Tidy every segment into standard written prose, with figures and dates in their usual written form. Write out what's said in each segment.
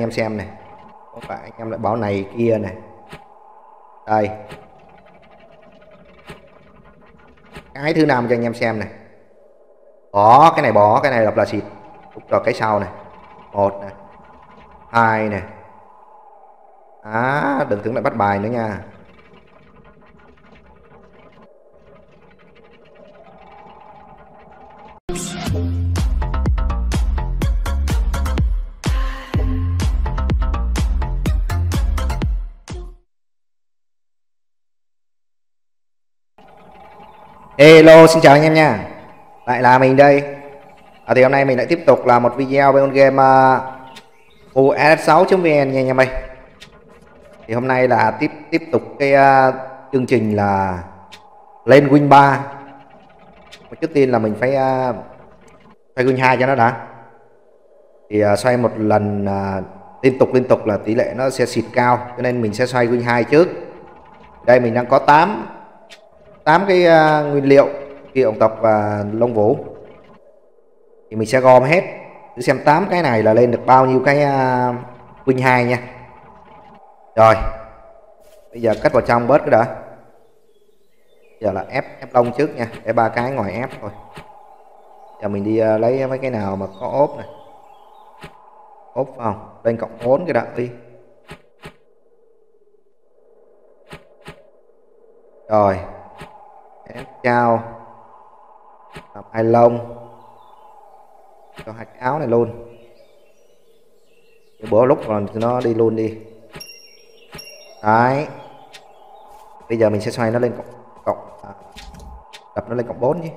anh em xem này, không phải anh em lại báo này kia này, đây cái thứ năm cho anh em xem này, có cái này bỏ, cái này đọc là xịt, rồi cái sau này 1 này 2 này, á đừng tưởng lại bắt bài nữa nha. Hello, xin chào anh em nha, lại là mình đây. Thì hôm nay mình lại tiếp tục là một video về con game MUSS6.VN nha anh em ơi. Thì hôm nay là tiếp tục cái chương trình là lên win 3. Trước tiên là mình phải xoay win 2 cho nó đã. Thì xoay một lần liên tục là tỷ lệ nó sẽ xịt cao, cho nên mình sẽ xoay win 2 trước. Đây mình đang có 8 cái nguyên liệu kia, ổng tập và lông vũ, thì mình sẽ gom hết cứ xem 8 cái này là lên được bao nhiêu cái win 2 nha. Rồi bây giờ cắt vào trong bớt cái đã, giờ là ép lông trước nha, để 3 cái ngoài ép thôi. Giờ mình đi lấy mấy cái nào mà có ốp này, ốp không lên cộng 4 cái đã đi. Rồi trao làm 2 lông cho 2 cái áo này luôn, bữa lúc còn nó đi luôn đi. Đấy bây giờ mình sẽ xoay nó lên đập nó lên cộng 4 nhé.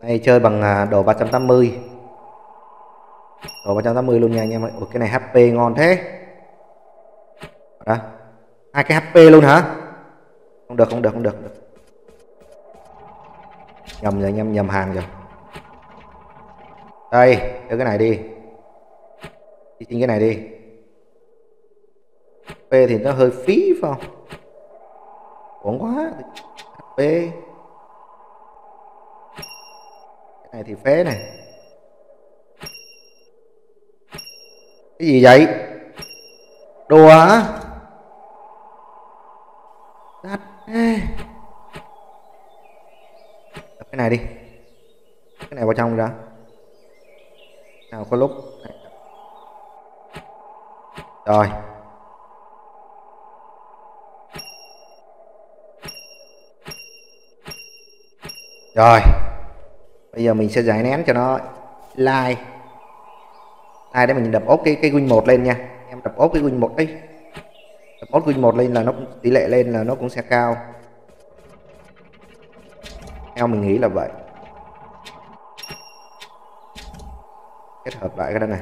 Đây chơi bằng đồ 380, đồ 380 luôn nha anh em ơi. Ủa, cái này HP ngon thế. Đó. 2 cái HP luôn hả? Không được. Nhầm rồi, nhầm hàng rồi. Đây, đưa cái này đi. Đi xin cái này đi. HP thì nó hơi phí phải không? Uổng quá. HP. Cái này thì phế này. Cái gì vậy? Đùa hả? Đắt. Cái này đi, cái này vào trong ra nào có lúc này. Rồi rồi bây giờ mình sẽ giải nén cho nó like để mình đập ốp cái win 1 lên nha. Em đập ốp cái win 1 ấy, đập ốp win 1 lên là nó tỷ lệ lên là nó cũng sẽ cao theo mình nghĩ là vậy. Kết hợp lại cái đó này,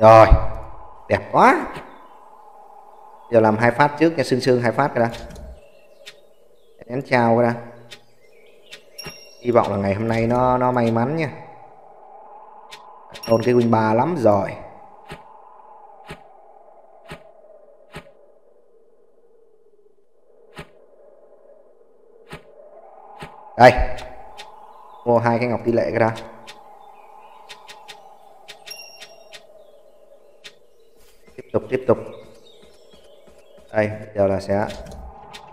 rồi đẹp quá. Giờ làm 2 phát trước nha, sương 2 phát cái đó, đánh trao cái đó. Hy vọng là ngày hôm nay nó may mắn nha. Còn cái win 3 lắm rồi. Đây mua 2 cái ngọc tỷ lệ cái đó. Tiếp tục đây. Giờ là sẽ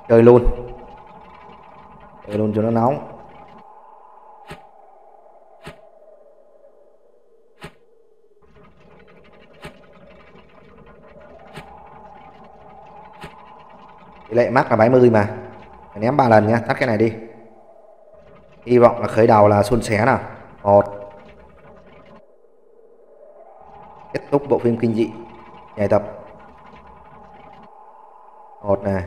chơi luôn cho nó nóng. Tỷ lệ mắc là 70 mà. Mình ném 3 lần nha, tắt cái này đi. Hy vọng là khởi đầu là suôn sẻ nào. 1. Kết thúc bộ phim kinh dị nhảy tập. 1 này.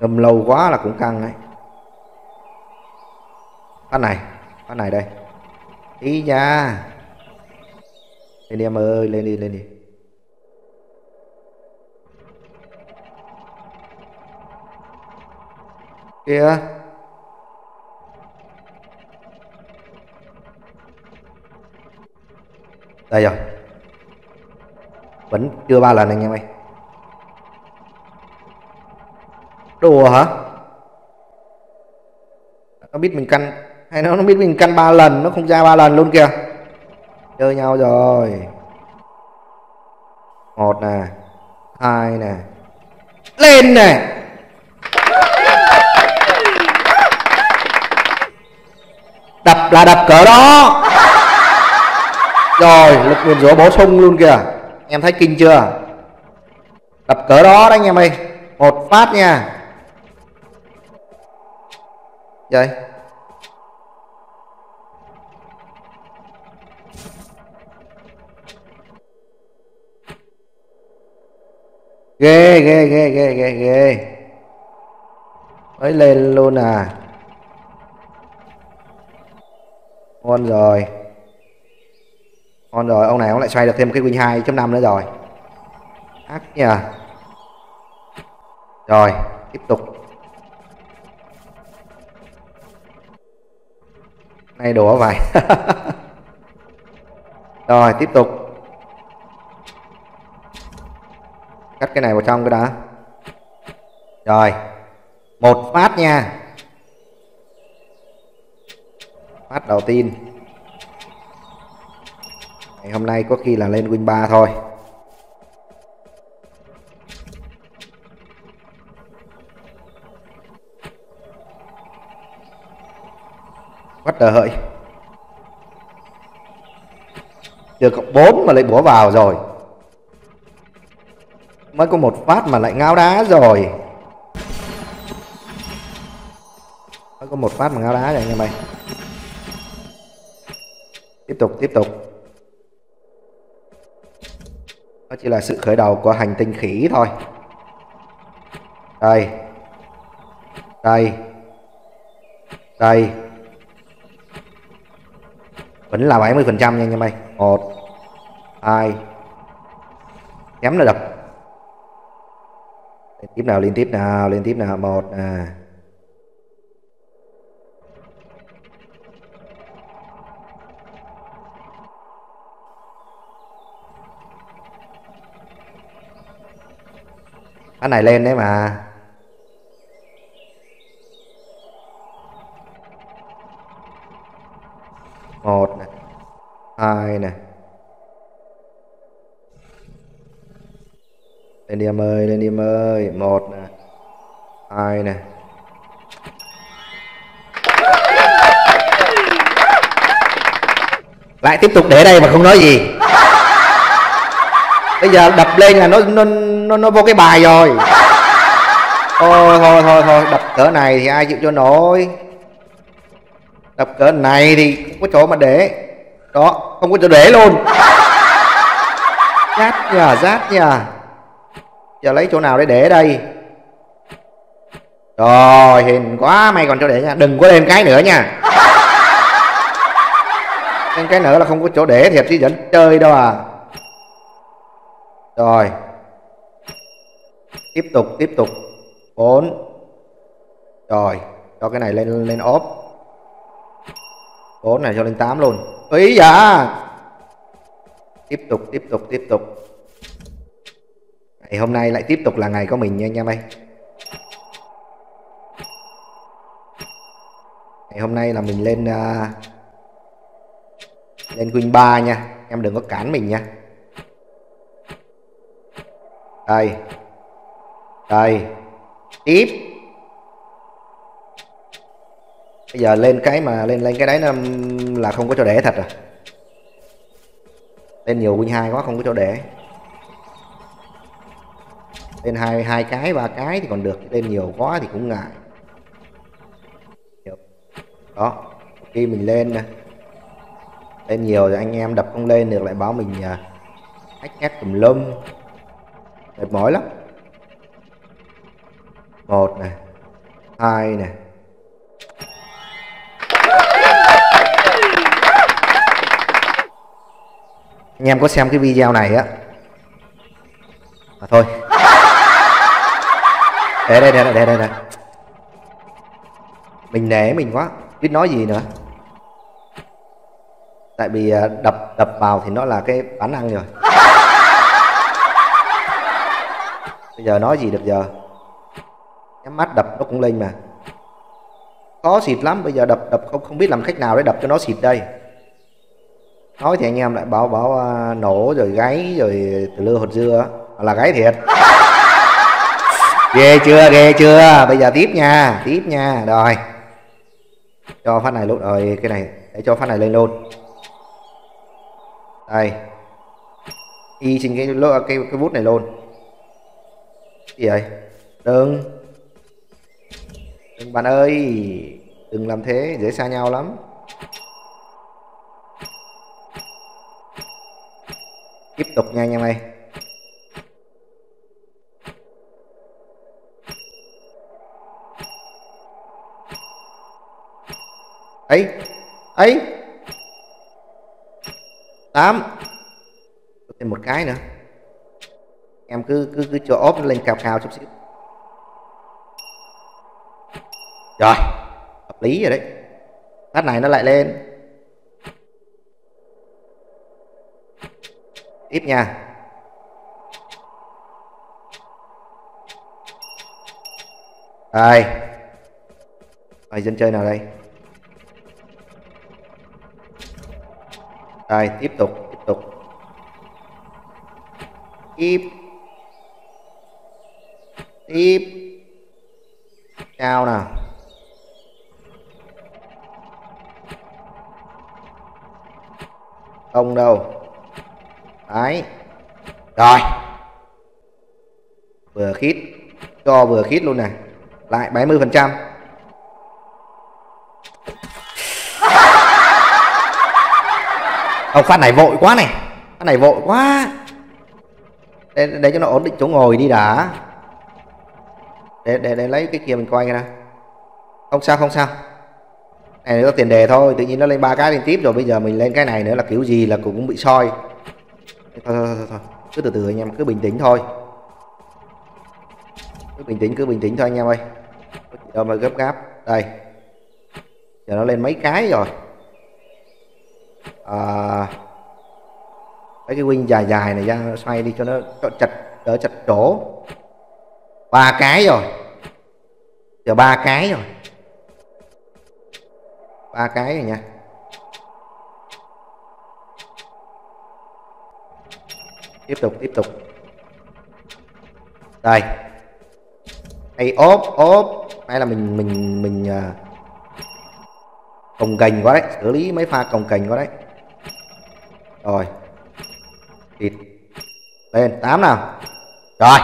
Ngâm lâu quá là cũng căng đấy. Con này đây. Ý da. Lên đi em ơi, lên đi. kìa. Đây rồi, vẫn chưa ba lần anh em ơi. Đùa hả? Nó biết mình căn, hay nó biết mình căn 3 lần nó không ra 3 lần luôn kìa. Chơi nhau rồi. 1 nè, 2 nè, lên nè. Đập là đập cỡ đó. Rồi, lực nguyên rủa bổ sung luôn kìa. Em thấy kinh chưa? Đập cỡ đó đấy anh em ơi. Một phát nha. Vậy ghê ghê ghê ghê ghê ghê, mới lên luôn à, ngon rồi, ngon rồi. Ông này ông lại xoay được thêm cái win 2.5 nữa rồi, ác nhờ. Rồi tiếp tục này, đổ vậy. Rồi tiếp tục cắt cái này vào trong cái đó. Rồi một phát nha, phát đầu tiên ngày hôm nay có khi là lên win 3 thôi. What the hợi, được cộng 4 mà lại búa vào rồi, mới có một phát mà lại ngáo đá rồi, mới có một phát mà ngáo đá rồi anh em ơi. Tiếp tục tiếp tục, nó chỉ là sự khởi đầu của hành tinh khỉ thôi. Đây đây đây, vẫn là 70% nha anh em ơi. 1 2 nhắm là đập. Liên tiếp nào, liên tiếp nào, liên tiếp nào. 1 nè, 1 này lên đấy mà. Một này, hai này, lên đi em ơi, lên đi em ơi. Một này, hai này, lại tiếp tục để đây mà không nói gì. Bây giờ đập lên là nó vô cái bài rồi. Thôi thôi thôi thôi, đập cỡ này thì ai chịu cho nổi. Đập cỡ này thì không có chỗ mà để. Đó, không có chỗ để luôn. Rát nhờ, rát nhờ. Giờ lấy chỗ nào để đây. Rồi, hiền quá, mày còn chỗ để nha. Đừng có lên cái nữa nha. Lên cái nữa là không có chỗ để thiệt chứ vẫn chơi đâu à. Rồi. Tiếp tục, tiếp tục. 4. Rồi, cho cái này lên, lên ốp. 4 này cho lên 8 luôn. Ý dạ. Tiếp tục, tiếp tục, tiếp tục. Ngày hôm nay lại tiếp tục là ngày của mình nha anh em ơi. Ngày hôm nay là mình lên lên win 3 nha. Em đừng có cản mình nha. Đây. Đây. Tiếp. Bây giờ lên cái mà lên cái đấy nó là không có chỗ để thật rồi. Lên nhiều win 2 quá không có chỗ để. Lên hai cái, 3 cái thì còn được, lên nhiều quá thì cũng ngại. Đó, khi mình lên nè. Lên nhiều rồi anh em đập không lên được lại báo mình hack hack tùm lum. Mệt mỏi lắm. 1 nè, 2 nè. Anh em có xem cái video này á à, thôi để đây, để đây, để đây, Mình nể mình quá, biết nói gì nữa. Tại vì đập vào thì nó là cái bản năng rồi. Bây giờ nói gì được giờ. Nhắm mắt đập nó cũng lên mà. Khó xịt lắm, bây giờ đập không biết làm cách nào để đập cho nó xịt đây. Nói thì anh em lại bảo nổ rồi gáy rồi từ lưa hột dưa. Là gáy thiệt. Ghê chưa, ghê chưa. Bây giờ tiếp nha, tiếp nha. Rồi. Cho phát này luôn rồi, cái này để cho phát này lên luôn. Đây. Y trên cái bút này luôn. Cái gì vậy? Đừng. Đừng bạn ơi. Đừng làm thế, dễ xa nhau lắm. Tiếp tục nha anh em ơi. Ấy. Ấy. 8. Thêm một cái nữa. Em cứ cho ốp lên cào cào chút xíu. Rồi, hợp lý rồi đấy. Phát này nó lại lên. Tiếp nha. Đây. Rồi dân chơi nào đây? Đây, tiếp tục. Tiếp. Cao nào. Không đâu. Đấy. Rồi. Vừa khít. Cho vừa khít luôn này. Lại 70%. Ông phát này vội quá này. Phát này vội quá. Để cho nó ổn định chỗ ngồi đi đã. Để lấy cái kia mình quay ra. Không sao. Này nó tiền đề thôi. Tự nhiên nó lên 3 cái liên tiếp rồi. Bây giờ mình lên cái này nữa là kiểu gì là cũng bị soi. Thôi. Cứ từ anh em cứ bình tĩnh thôi. Cứ bình tĩnh thôi anh em ơi. Đâu mà gấp gáp. Đây. Giờ nó lên mấy cái rồi. Mấy cái wing dài này ra xoay đi cho nó chặt, đỡ chặt chỗ. 3 cái rồi. Giờ 3 cái rồi. 3 cái rồi nha. Tiếp tục. Đây. Hay ốp. Hay là mình cồng cành quá đấy, xử lý mấy pha cồng cành quá đấy. Rồi. Thịt. Lên 8 nào. Rồi.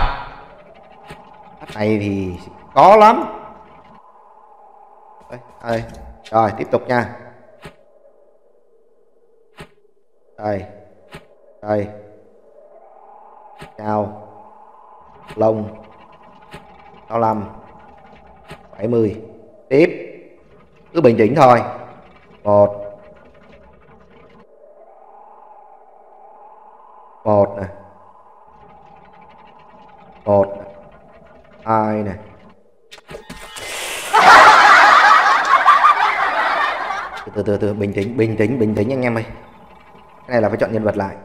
Cái này thì có lắm. Đây. Rồi, tiếp tục nha. Đây. Cao. Lông. 65. 70. Tiếp. Cứ bình tĩnh thôi. 1 này. 1 này. 2 này. Từ bình tĩnh anh em ơi. Cái này là phải chọn nhân vật lại.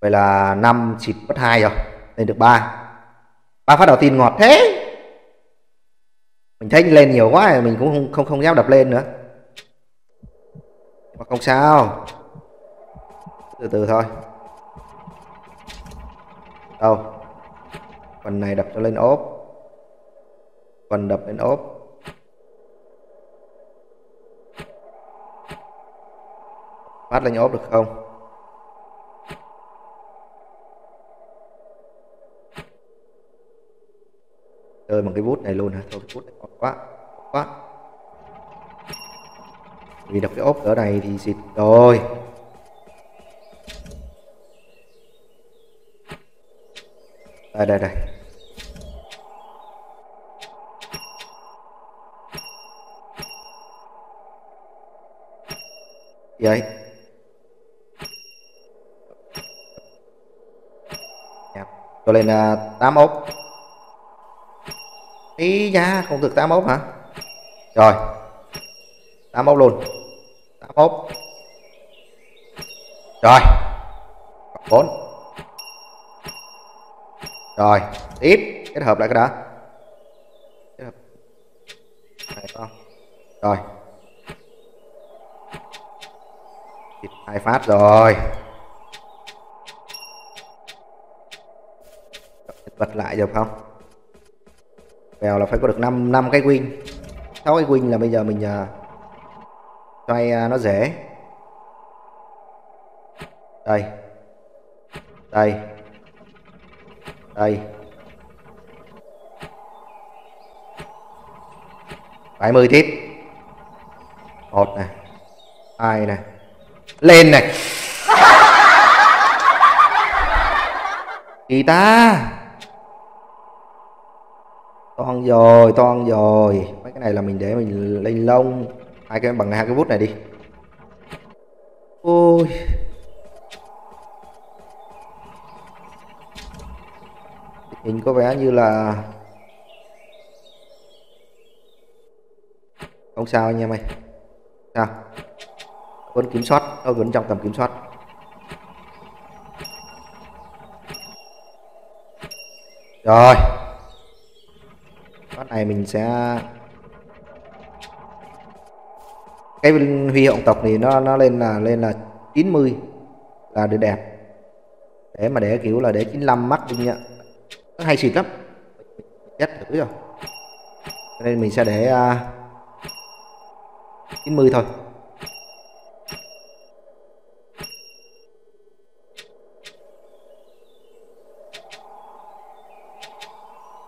Vậy là 5 xịt mất 2 rồi. Lên được 3. 3 phát đầu tiên ngọt thế. Mình thấy lên nhiều quá rồi, mình cũng không dám đập lên nữa. Mà không sao. Từ thôi. Đâu. Phần này đập cho lên ốp. Phần đập lên ốp. Phát lên ốp được không? Chơi bằng cái bút này luôn hả? Thôi cái bút này quá. Vì đọc cái ốp ở này thì xịt rồi. Đây. Vậy. Cho lên 8 ốp. Ý da, không được 8 ốp hả? Rồi 81 luôn, 81. Rồi 4. Rồi tiếp kết hợp lại cái đã. Kết hợp này không? Rồi thịt 2 phát rồi. Bật lại được không? Bèo là phải có được 5 cái win, 6 cái win là bây giờ mình xoay nó dễ. Đây, đây, đây, 70 tiếp, 1 này, 2 này, lên này. Kỳ ta. Toan rồi, toan rồi. Mấy cái này là mình để mình lên lông. Hai cái bằng hai cái bút này đi. Ôi. Hình có vẻ như là không sao anh em ơi. Sao? Vẫn kiểm soát, tôi vẫn trong tầm kiểm soát. Rồi. Con này mình sẽ cái huy động tộc thì nó lên là 90 là được đẹp. Để mà để kiểu là để 95 mắc đi nha. Nó hay xịt lắm. Chết thử rồi. Nên mình sẽ để 90 thôi.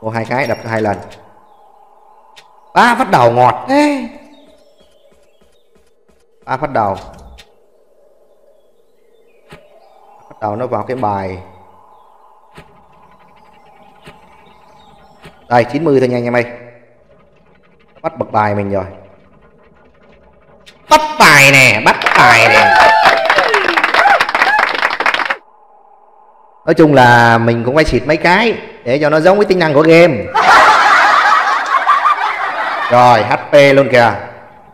Mua 2 cái đập 2 lần. 3 phát đầu ngọt thế. 3 phát đầu. Phát đầu nó vào cái bài. Đây 90 thôi nha anh em ơi. Bắt bật bài mình rồi. Bắt bài nè, bắt bài nè. Nói chung là mình cũng phải xịt mấy cái để cho nó giống với tính năng của game. Rồi HP luôn kìa.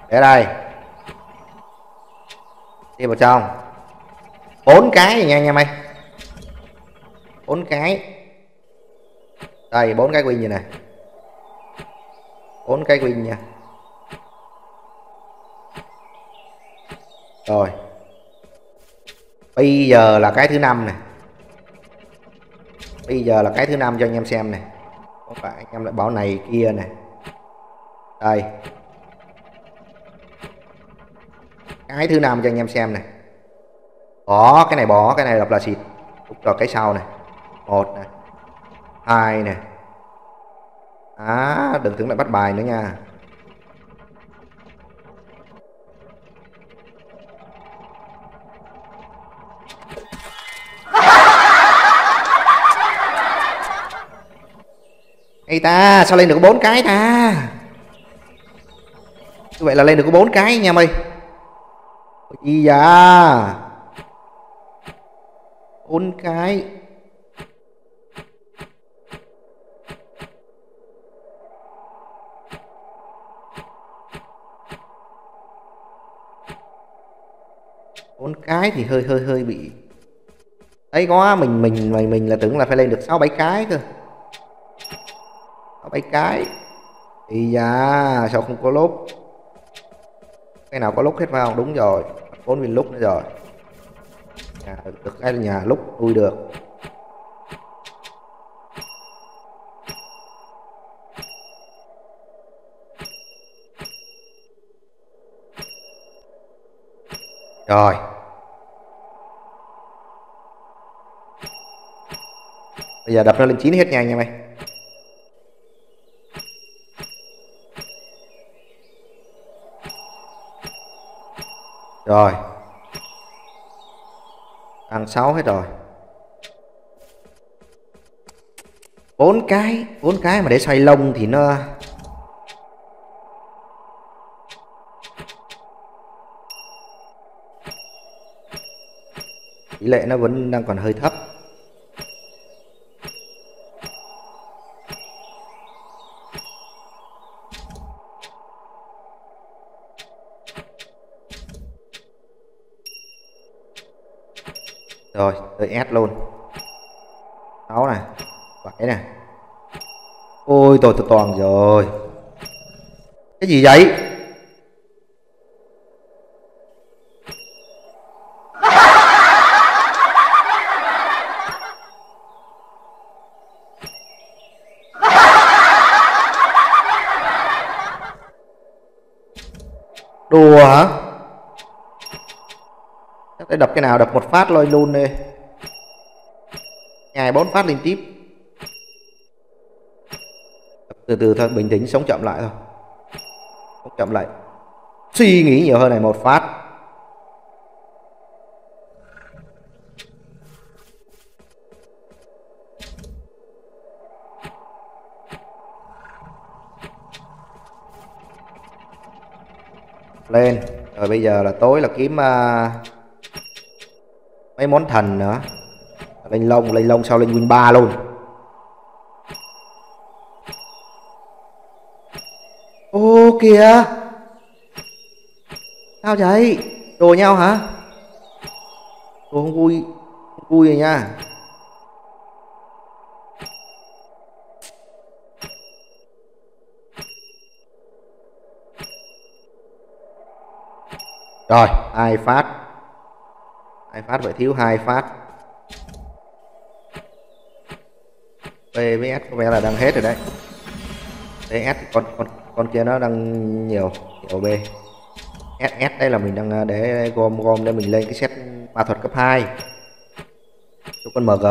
Để đây. Đi vào trong. 4 cái rồi nha anh em ơi. 4 cái. Đây 4 cái win như này. 4 cái win nha. Rồi. Bây giờ là cái thứ 5 này. Bây giờ là cái thứ 5 cho anh em xem này. Không phải anh em lại bảo này kia này. Đây. Cái thứ 5 cho anh em xem này. Bỏ cái này, bỏ cái này đọc là xịt. Rồi cái sau này. 1 này. 2 này. Á, đừng tưởng lại bắt bài nữa nha. Ê ta, sao lên được 4 cái ta? Như vậy là lên được có 4 cái nha em ơi. Ý da. 4 cái. Thì hơi bị. Đấy có mình là tưởng là phải lên được 6-7 cái cơ. 6-7 cái. Ý da, sao không có lốp? Cái nào có lúc hết vào, đúng rồi, 4 viên lúc nữa rồi. Nhà được cái nhà lúc vui được. Rồi. Bây giờ đập nó lên 9 hết nha anh em ơi. Rồi. Ăn 6 hết rồi. 4 cái mà để xoay lông thì nó tỷ lệ nó vẫn đang còn hơi thấp. Rồi tới S luôn. 6 này, 7 này. Ôi tôi toàn rồi. Cái gì vậy? Đùa hả? Chắc để đập cái nào, đập một phát lôi luôn đi. Ngày 4 phát liên tiếp. Đập từ từ thôi, bình tĩnh, sống chậm lại thôi. Sống chậm lại. Suy nghĩ nhiều hơn này, một phát. Lên rồi, bây giờ là tối là kiếm mấy món thần nữa, lên lông sau lên win 3 luôn. Ô kìa, sao vậy, đồ nhau hả? Tôi không vui, không vui rồi nha. Rồi, hai phát phải thiếu hai phát. PVS có vẻ là đang hết rồi đấy. DS con kia nó đang nhiều B. SS đây là mình đang để gom để mình lên cái set ma thuật cấp 2. Cho con MG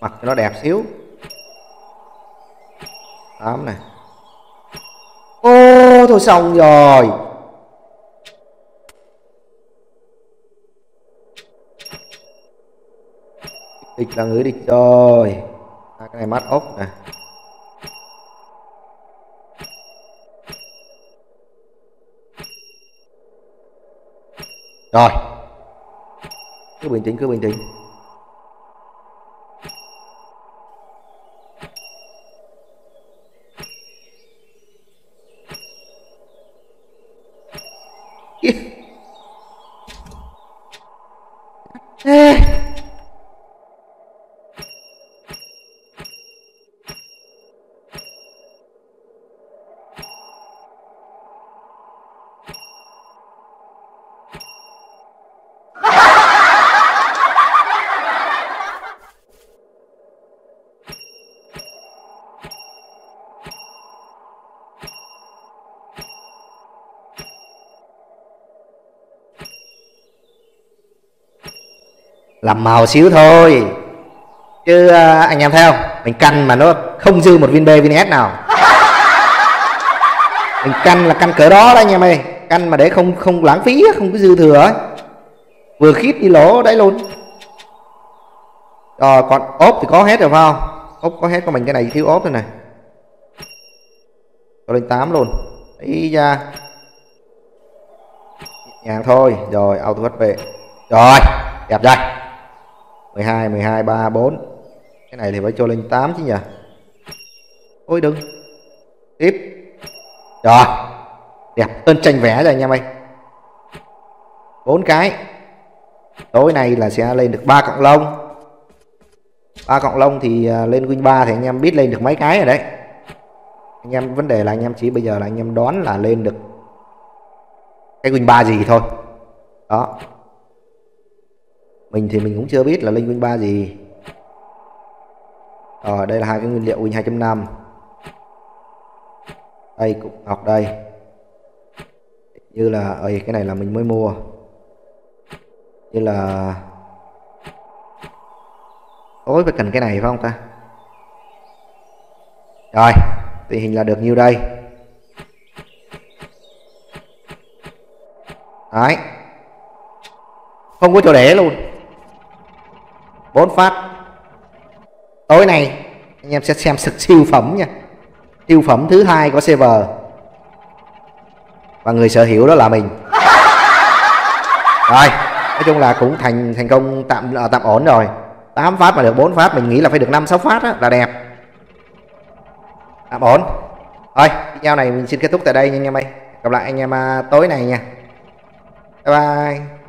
mặc cho nó đẹp xíu. 8 này. Ô, thôi xong rồi. Địch là người địch rồi. À, cái này mắt ốc nè. Rồi, cứ bình tĩnh, cứ bình tĩnh. Làm màu xíu thôi chứ anh em thấy không, mình căn mà nó không dư một viên B viên S nào. Mình căn là căn cỡ đó đấy anh em ơi, căn mà để không lãng phí, không có dư thừa ấy. Vừa khít đi lỗ đấy luôn. Rồi còn ốp thì có hết rồi phải không? Ốp có hết, có mình cái này thiếu ốp thôi này. Rồi lên 8 luôn. Đấy ra. Nhẹ nhàng thôi, rồi auto hết về. Rồi, đẹp rồi. 12, 13, 4. Cái này thì phải cho lên 8 chứ nhỉ. Ôi đừng. Tiếp. Rồi. Đẹp hơn tranh vẽ rồi nha mày. 4 cái. Tối nay là sẽ lên được 3 cọng lông. 3 cọng lông thì lên win 3 thì anh em biết lên được mấy cái rồi đấy. Anh em vấn đề là anh em chỉ bây giờ là anh em đoán là lên được cái win 3 gì thôi. Đó. Mình thì mình cũng chưa biết là lên win 3 gì. Rồi đây là hai cái nguyên liệu win 2.5. Đây cục ngọc đây. Như là cái này là mình mới mua. Như là tối phải cần cái này phải không ta? Rồi, tình hình là được nhiêu đây. Đấy. Không có chỗ để luôn. 4 phát. Tối nay anh em sẽ xem siêu phẩm nha. Siêu phẩm thứ hai có server. Và người sở hữu đó là mình. Rồi, nói chung là cũng thành công tạm ổn rồi. 8 phát mà được 4 phát, mình nghĩ là phải được 5-6 phát á, là đẹp. Tạm ổn. Thôi, video này mình xin kết thúc tại đây nha anh em ơi. Gặp lại anh em tối nay nha. Bye bye.